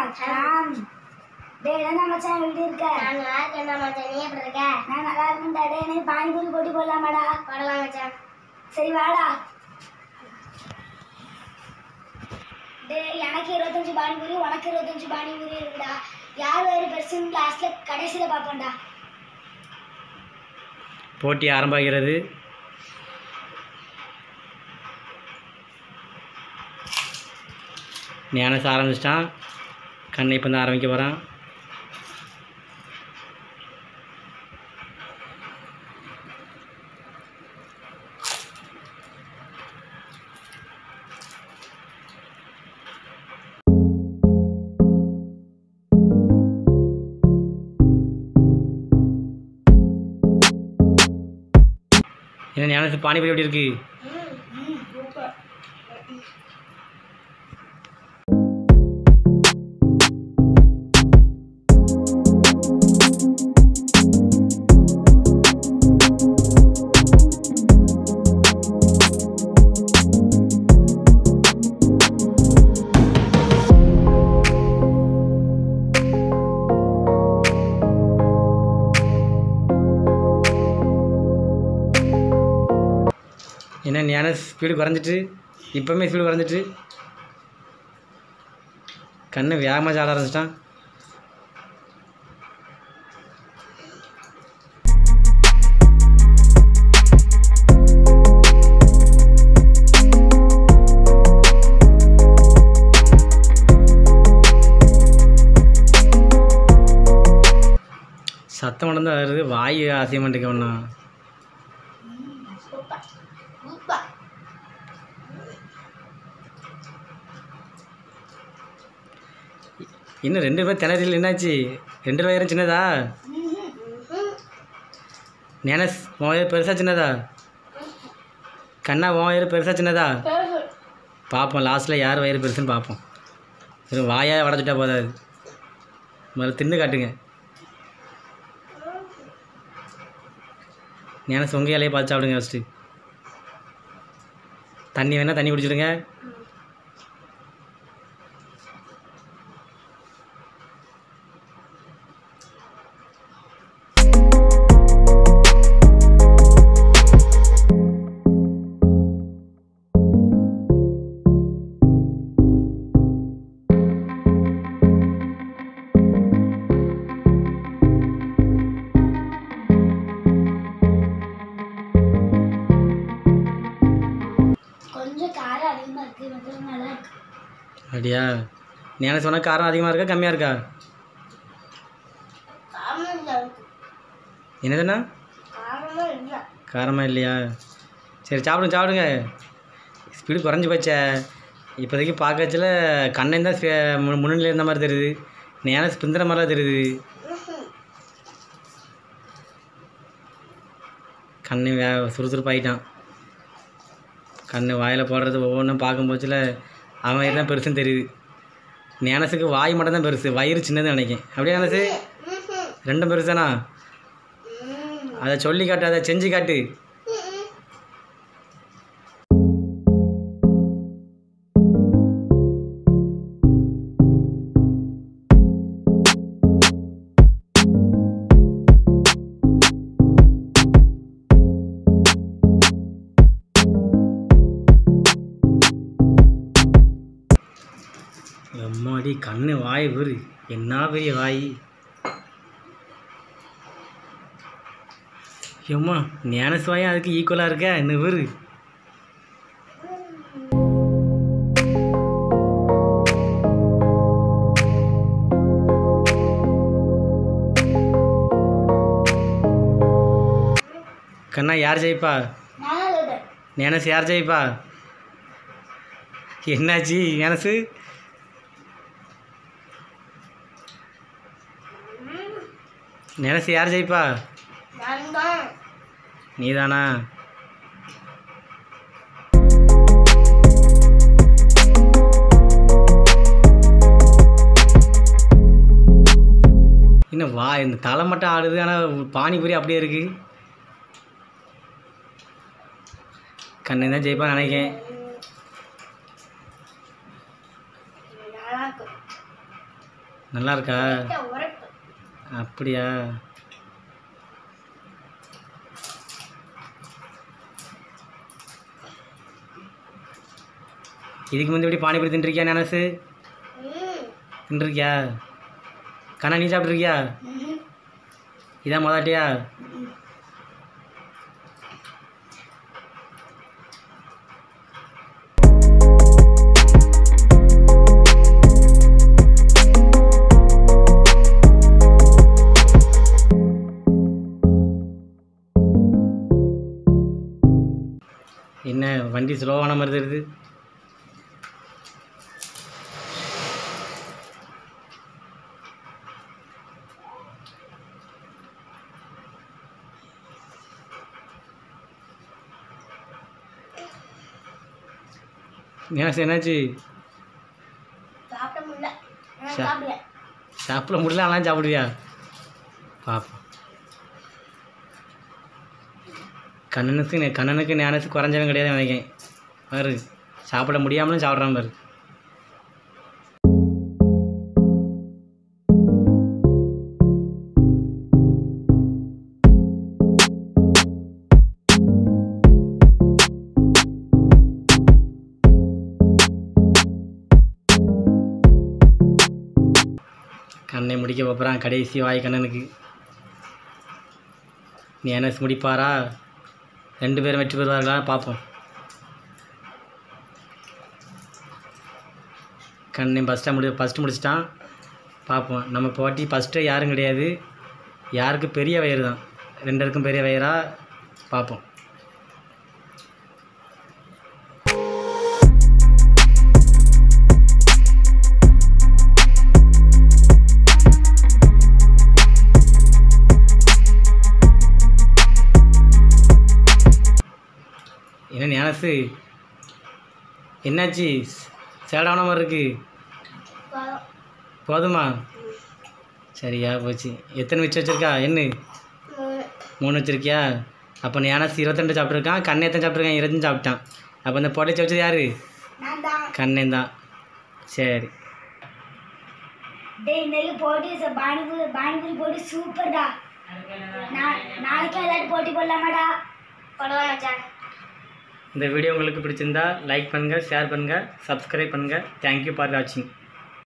Shyam. Dad, I am watching a video. I am watching. I am watching. You are watching. I am watching. Dad, I am Pani Puri body bola mada. Bola watching. Sari vada. Dad, I am Kirothanji Pani Puri. I am Kirothanji Pani Puri. Dad, yaar very person class le kadesi le papanda. Poti aramba giradi. Niana saramishta. Kanne ipanda aramike varan. This is Pani Puri. Super. என்ன ஞான speed குறஞ்சிட்டு இப்பமே speed குறஞ்சிட்டு கண்ணு வேகமா சாட ஆரம்பிச்சிட்டான் சத்தம் நடந்து வருது வாய் ஆசியமென்ட் கேவனா இன்னும் ரெண்டு பேர் திணறில் என்னாச்சு ரெண்டு வயரும் சின்னதா ஞானஸ் மோயர் பெருசா சின்னதா கண்ணா மோயர் பெருசா சின்னதா பார்ப்போம் லாஸ்ட்டில் யார் வயிறு பெருசுன்னு பார்ப்போம் வெறும் வாயாக வடைச்சிட்டா போதாது முதல்ல தின்னு காட்டுங்க ஞானஸ் உங்கள் இலையை பார்த்து சாப்பிடுங்க ஃபஸ்ட்டு தண்ணி வேணால் தண்ணி குடிச்சிடுங்க அடியா ஞான சொன்ன காரம் அதிகமாக இருக்கா கம்மியாக இருக்கா என்னதுண்ணா காரமாக இல்லையா சரி சாப்பிடுங்க சாப்பிடுங்க ஸ்பீடு குறைஞ்சி போச்சே இப்போதைக்கு பார்க்கச்சில கண்ணன் தான் முன்னணியில் இருந்த மாதிரி தெரியுது ஞான பிந்துற மாதிரிலாம் தெரியுது கண்ணு சுறுசுறுப்பாயிட்டான் கண்ணு வாயில் போடுறது ஒவ்வொன்றும் பார்க்கும்போச்சில அவன் வயிறு தான் பெருசுன்னு தெரியுது ஞானசுக்கு வாய் மட்டும் தான் பெருசு வயிறு சின்னதுன்னு நினைக்கிறேன் அப்படியே ஞானசு ரெண்டும் பெருசானா அதை சொல்லி காட்டு அதை செஞ்சு காட்டு அம்மாடி கண்ணு வாய் பெரு என்ன பெரிய வாய் ஏம்மா ஞானஸ் வாயும் அதுக்கு ஈக்குவலாக இருக்கா என்ன பெரு கண்ணா யார் ஜெயிப்பா ஞானஸ் யார் ஜெயிப்பா என்னாச்சு ஞானசு ஞானசு யார் ஜெயிப்பா நீதானா இன்னும் வா இந்த தலை மட்டும் ஆடுது ஆனால் பானிபூரி அப்படியே இருக்கு கண்ணன் தான் ஜெயிப்பான்னு நினைக்கிறேன் நல்லா இருக்கா? அப்படியா? இதுக்கு முந்தி இப்படி பானிபூரி தின்றிருக்கியா நானசு? தின்றிருக்கியா? கண்ணா நீ சாப்பிட்ருக்கியா? இதான் மொதாட்டியா? என்ன வண்டி ஸ்லோவான மாதிரி தெரியுது? என்னாச்சு? சாப்பிட முடியல. ஆனால் சாப்பிடுவியா? பாப்பா கண்ணனுக்கு ஞானசு குறைஞ்சவன் கிடையாது நினைக்கிறேன். பாரு சாப்பிட முடியாமலும் சாப்பிட்றான் பாரு. கண்ணை முடிக்க பார்ப்பறான். கடைசி வாய் கண்ணனுக்கு. ஞானசு முடிப்பாரா? ரெண்டு பேரும் வெற்றி பெறுவார்களா பார்ப்போம். கண்ணை ஃபஸ்ட்டு முடிச்சிட்டான். பார்ப்போம். நம்ம போட்டி ஃபஸ்ட்டு யாரும் கிடையாது. யாருக்கு பெரிய வயிறு தான். ரெண்டருக்கும் பெரிய வயிறா பார்ப்போம். என்ன ஞானசு என்னாச்சு? சேடான மாதிரி இருக்குது. போதுமா? சரியா போச்சு. எத்தனை மிச்சம் வச்சுருக்கா? என்ன 3 வச்சுருக்கியா? அப்போ ஞானசு 22 சாப்பிட்ருக்கான். கண்ணை எத்தனை சாப்பிட்ருக்கான்? 20 சாப்பிட்டான். அப்போ இந்த பொடைச்சி வச்சது யார்? கண்ணை தான். சரி போட்டு சூப்பர்டா. நாளைக்கு ஏதாவது போட்டி போடலாமாடா? போடலாம். இந்த வீடியோ உங்களுக்கு பிடிச்சிருந்தா லைக் பண்ணுங்கள், ஷேர் பண்ணுங்கள், சப்ஸ்கிரைப் பண்ணுங்கள். தேங்க்யூ ஃபார் வாட்சிங்.